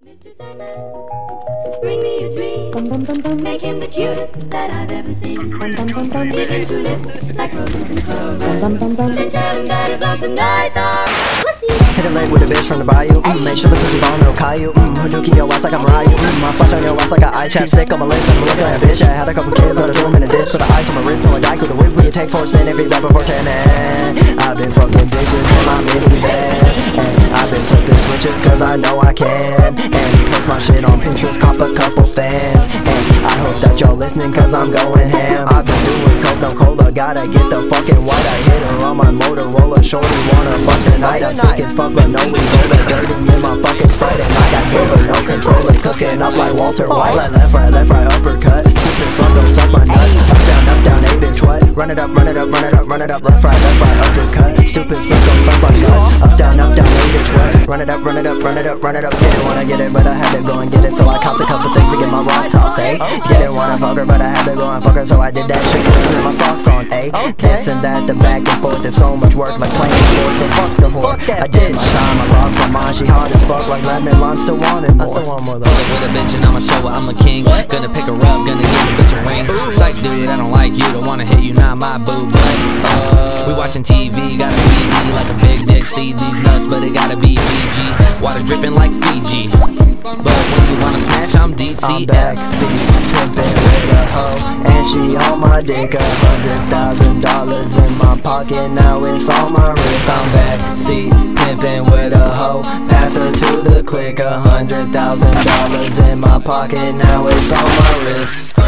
Mr. Sandman, bring me a dream. Make him the cutest that I've ever seen. Give him two lips like roses and clovers. Then tell him that his lonesome nights are. Hit a lick with a bitch from the bayou. Make sure the pussy ball no Caillou. Hadouken your ass like I'm Ryu. My splash on your ass like an ice cream stick on my lip. I'm looking like a bitch. I had a couple kids, but I threw them in a ditch with the ice on my wrist. No, I died with a whip. When you take four spin every rapper for 10. I've been fucking bitches in my mini van. I've been flipping switches cause I know I can. And post my shit on Pinterest, cop a couple fans. And I hope that y'all listening cause I'm going ham. I've been doing coke, no cola, gotta get the fucking white. I hit her on my Motorola, shorty wanna fuck tonight. I'm sick as fuck but no we roller. Dirty in my fucking Sprite and I got over no controller. Cooking up like Walter White. Left, right, uppercut. Stupid son, don't suck my nuts. Up, down, hey bitch what? Run it up, run it up, run it up, run it up. Left, right, uppercut. Stupid son, don't suck my nuts. Up, down, hey bitch what? Run it up, run it up, run it up, run it up. Didn't wanna get it but I had to go and get it. So I copped a couple things to get my rocks off, ayy. Didn't wanna fuck her but I had to go and fuck her. So I did that shit and put my socks on, ayy. This and that, the back and forth. There's so much work like playing sports. So fuck the whore. I did my time, I lost my mind, she hot as fuck like lemon lime, still wanting more. I still want more love. With a bitch and I'ma show her I'm a king. Gonna pick her up, gonna give the bitch a ring. Psych dude, I don't like you, don't wanna hit you, not my boo. But we watching TV, gotta feed me like a big dick. See these nuts, but it gotta be PG. Water dripping like Fiji, but when you wanna smash, I'm DTF. I'm backseat, pimpin' with a hoe, and she on my dick. $100,000 in my pocket, now it's on my wrist. I'm backseat, pimpin' with a hoe, pass her to the click. $100,000 in my pocket, now it's on my wrist.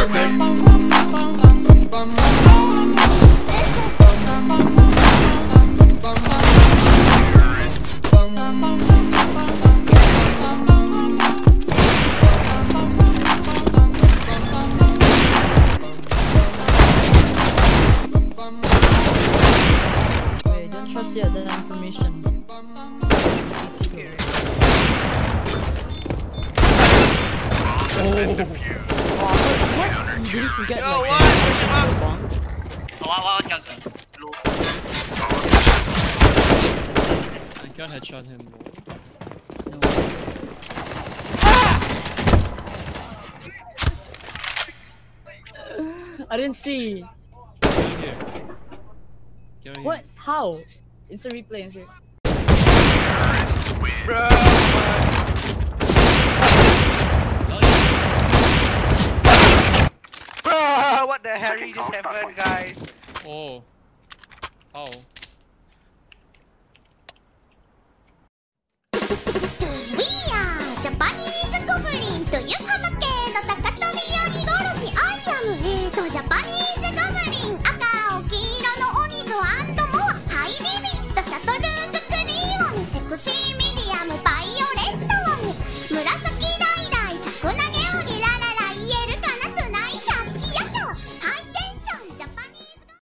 Wait, don't trust you at that information. I got headshot him. No. Ah! I didn't see. What? How? It's a replay. It's a replay. Bro. Bro, what the hell you just happened, guys? Oh. Oh. We are Japanese Goblin to Yukama-ke no Takatomi Yami Goroshi. I am Japanese.